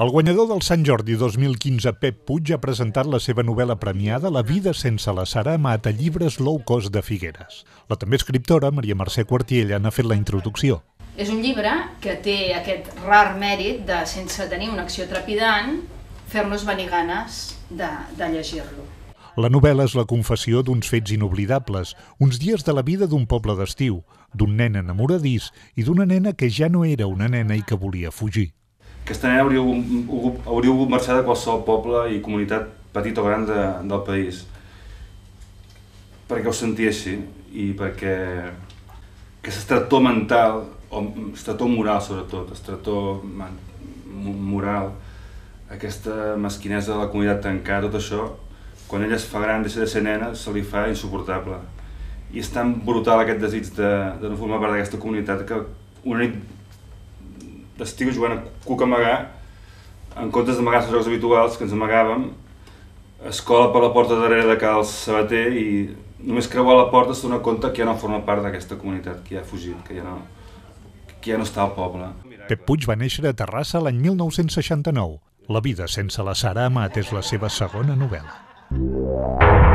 El guanyador del Sant Jordi 2015, Pep Puig, ha presentat la seva novel·la premiada La vida sense la Sara Amat a Llibres Low Cost de Figueres. La també escriptora, María Mercé Quartiella, n'ha fet la introducció. És un llibre que té aquest rar mèrit de, sense tenir una acció trepidant, fer-nos venir ganes de llegir-lo. La novel·la és la confessió d'uns fets inoblidables, uns dies de la vida d'un poble d'estiu, d'un nen enamoradís i d'una nena que ja no era una nena i que volia fugir. Aquesta nena hauria volgut marxar de qualsevol poble i comunitat petit o gran del país, perquè ho sentia així i perquè aquest estretor mental, o estretor moral sobretot, estretor moral, aquesta mesquinesa de la comunitat tancada, tot això, quan ella es fa gran, deixa de ser nena, se li fa insuportable. I és tan brutal aquest desig de no formar part d'aquesta comunitat que una nit d'estiu jugant a cuc amagar, en comptes d'amagar-se als jocs habituals que ens amagàvem, es cola per la porta darrere de cal sabater i només creuar la porta s'adona compte que ja no forma part d'aquesta comunitat, que ja ha fugit, que ja no està al poble. Pep Puig va néixer a Terrassa l'any 1969. La vida sense la Sara Amat és la seva segona novel·la.